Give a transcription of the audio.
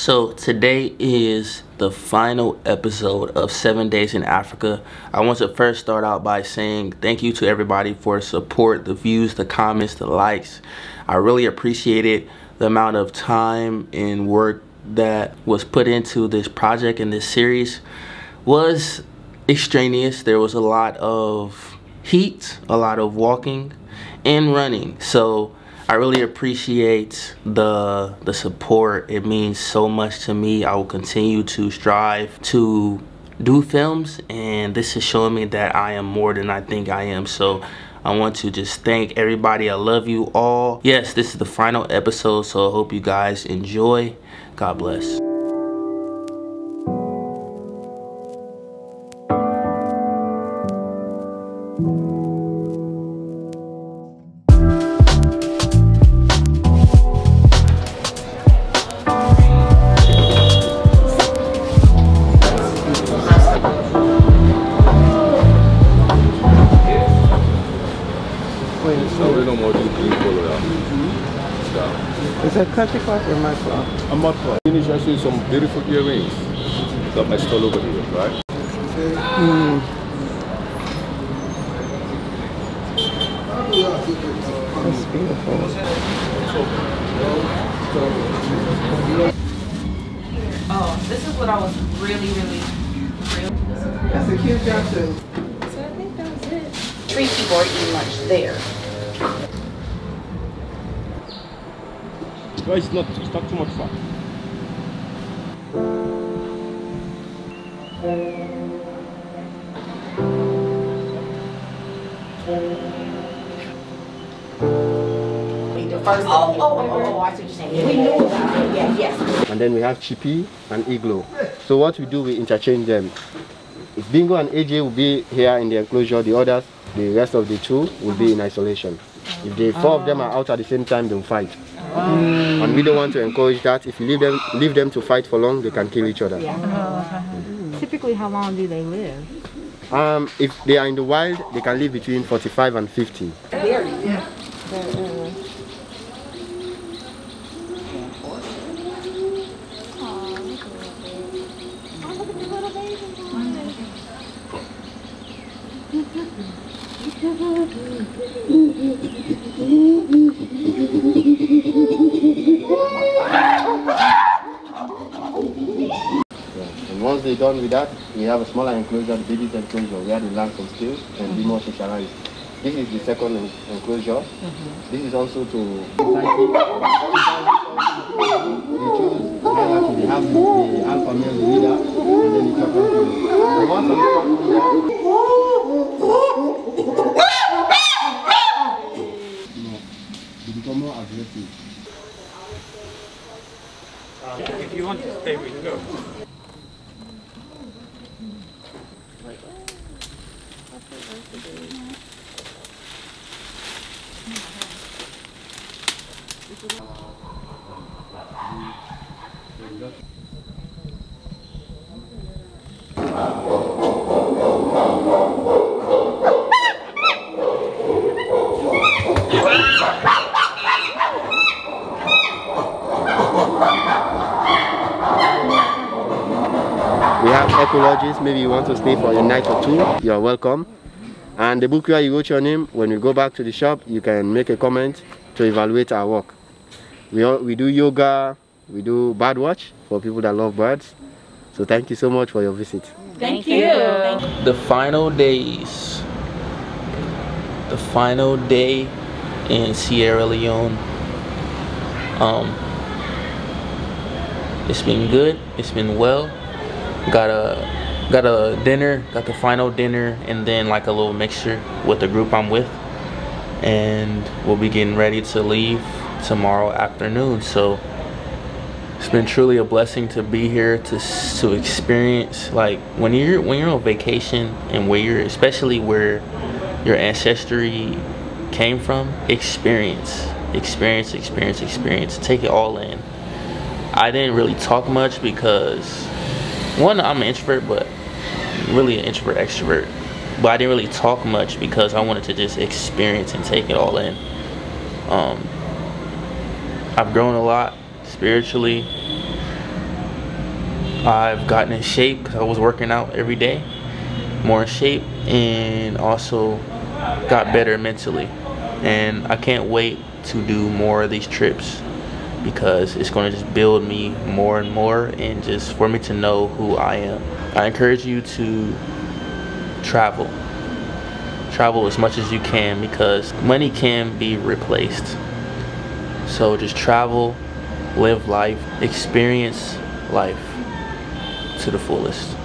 So today is the final episode of 7 Days in Africa. I want to first start out by saying thank you to everybody for support, the views, the comments, the likes. I really appreciate it. The amount of time and work that was put into this project and this series was extraneous. There was a lot of heat, a lot of walking and running. So I really appreciate the support. It means so much to me. I will continue to strive to do films, and this is showing me that I am more than I think I am. So I want to just thank everybody. I love you all. Yes, this is the final episode, so I hope you guys enjoy. God bless. Is that country club or mud club? A mud club. Finish actually some beautiful earrings that I stole over here, right? That's beautiful. Oh, this is what I was really. That's a cute job too. So I think that was it. Three people are eating lunch there. No, it's not too much fun. Oh, I see what you're saying. We knew about it, yes. And then we have Chippy and Iglo. So what we do, we interchange them. If Bingo and AJ will be here in the enclosure, the others, the rest of the two will be in isolation. If the four of them are out at the same time, they'll fight. And we don't want to encourage that. If you leave them to fight for long, they can kill each other. Yeah. Typically, how long do they live? If they are in the wild, they can live between 45 and 50. Yeah. And once they're done with that, we have a smaller enclosure, the baby's enclosure, where the land can still and be more socialized. This is the second enclosure. This is also to they have the alpha male leader, and then the top one. More aggressive. If you want to stay, we can go. Ecologists, maybe you want to stay for a night or two, you are welcome. And the book where you wrote your name, when you go back to the shop, you can make a comment to evaluate our work. We do yoga, we do bird watch for people that love birds. So thank you so much for your visit. Thank you. The final days. The final day in Sierra Leone. It's been good, it's been well. Got a dinner, got the final dinner, and then like a little mixture with the group I'm with, and we'll be getting ready to leave tomorrow afternoon. So it's been truly a blessing to be here to experience, like when you're on vacation and especially where your ancestry came from, experience. Take it all in. I didn't really talk much because, one, I'm an introvert, but really an introvert extrovert. But I didn't really talk much because I wanted to just experience and take it all in. I've grown a lot spiritually, I've gotten in shape because I was working out every day, more in shape, and also got better mentally. And I can't wait to do more of these trips because it's going to just build me more and more, and just for me to know who I am. I encourage you to travel. Travel as much as you can because money can be replaced. So just travel, live life, experience life to the fullest.